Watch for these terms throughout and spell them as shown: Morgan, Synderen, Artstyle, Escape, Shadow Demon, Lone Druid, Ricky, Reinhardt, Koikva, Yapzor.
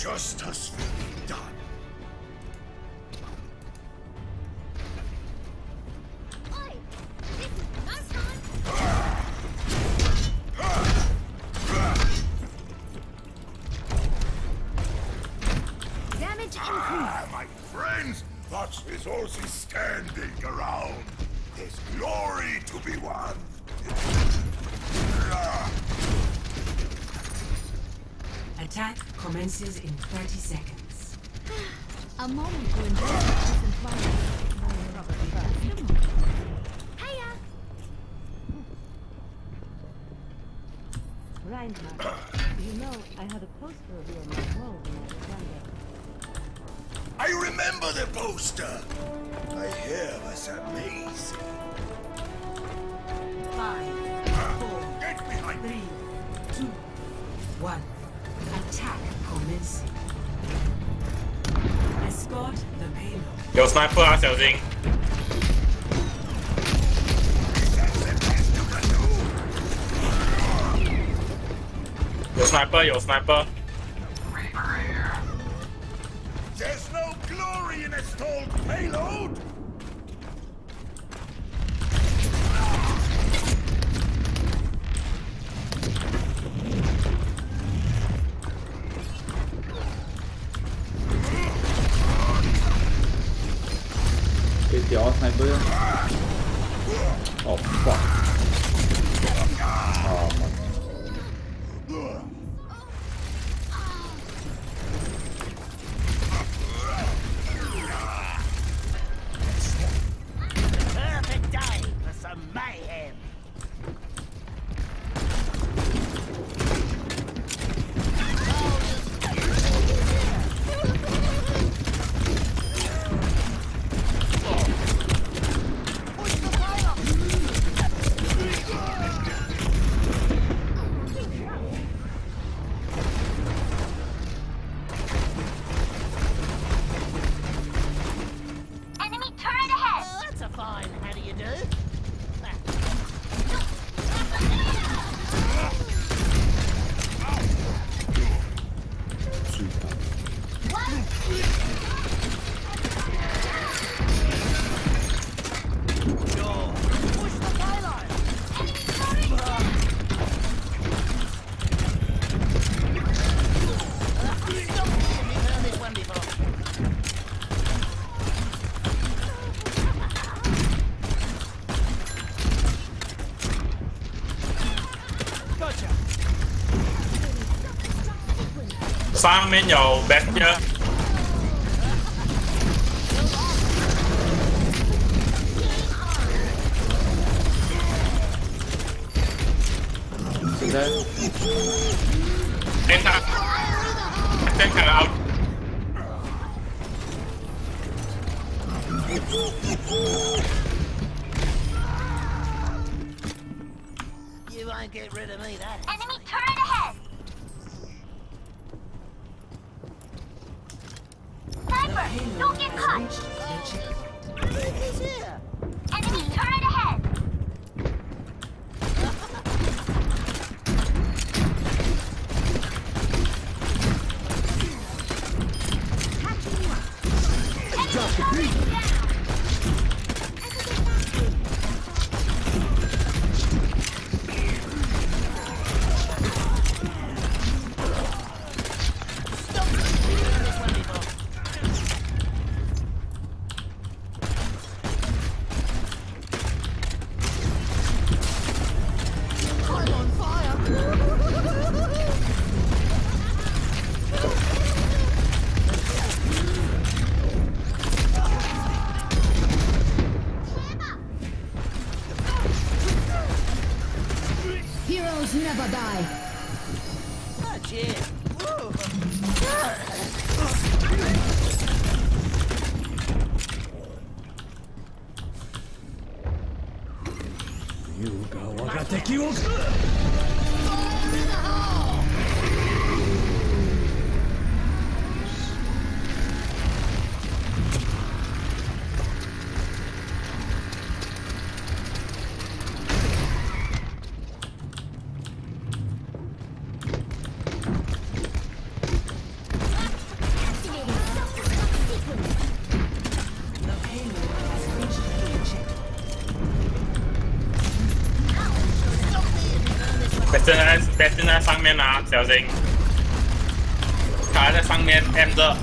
Justice will be done. Damage increased. My friends, watch this horse is standing around. There's glory to be won. Attack commences in 30 seconds. A moment to enjoy doesn't matter. Hiya! Reinhardt, you know I had a poster of you on my wall when I was younger. I remember the poster! I hear that's amazing. 5, 4, 3, 2, 1. Attack commence. Escort the payload. 有 sniper 啊，小心！有 sniper， 有 sniper。There's no glory in a stalled payload. Oh fuck. Oh my god. Perfect day for some mayhem. Sang bên nhau back chưa? Em thằng out. You won't get rid of me that. Enemy turret ahead. Don't get caught! Enemy turret ahead! Enemy turret heroes never die. Oh, yeah. 在上面啊，小心！卡在上面 ，M 着。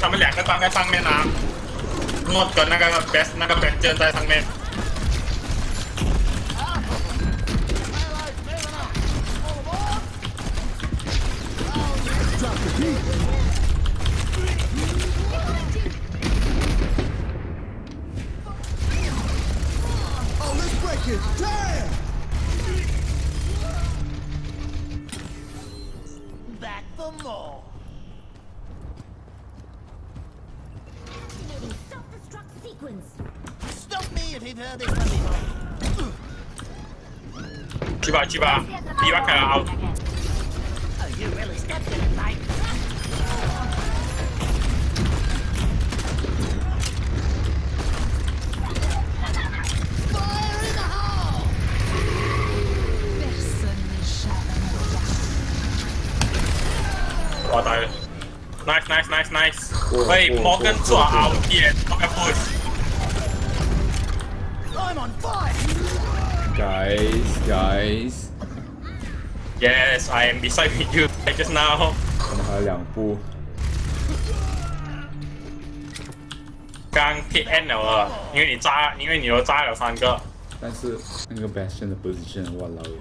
他们两个站在上面啊，诺跟那个 best 那个 bench 在上面。Chiba, Iwaka out. Oh, you really stepped in it, mate. Fire in the hole! Personne n'échappe. Oh, I died. Nice, nice, nice, nice. Oh, wait, oh, Morgan oh, out here. Okay, push. I'm on fire! Guys. Yes, I am beside you just now. 还有两步。刚 hit end 了啊，因为你又炸了三个。但是那个 Bastion 的 position， 我老了。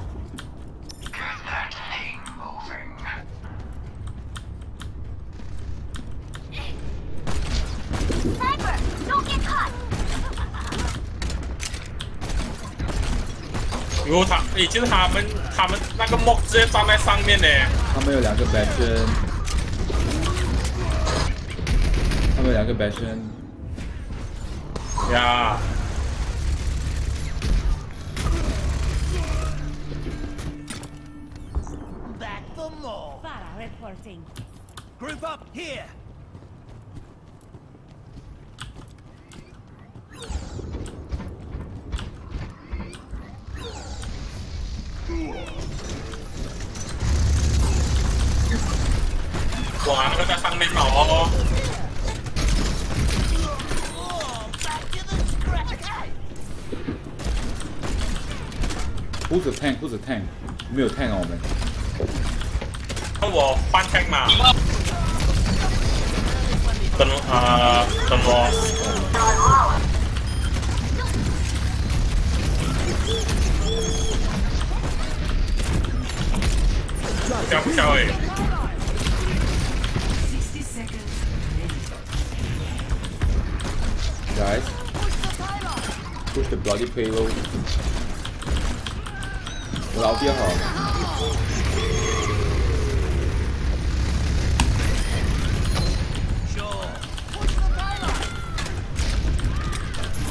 如果他，已经他们那个莫直接站在上面呢。他们有两个 Bastion， 呀。Back for more. Para reporting. Group up here. Wow, nó đang tăng lên đó. Who's the tank? Who's the tank? 没有 tank 啊，我们。我换 tank 嘛。等我。不笑哎。Guys, push the bloody payload. 老爹好。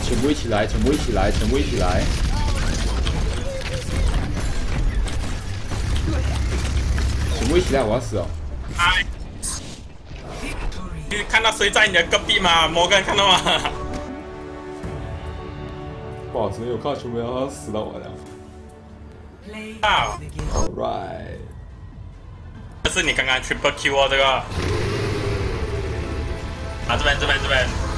全部一起来！我要死哦！哎，你看到谁在你的隔壁吗？摩根看到吗？不好意思，我看到全部人要死到我了。All right， 这是你刚刚 triple kill 哦，这个。啊，这边。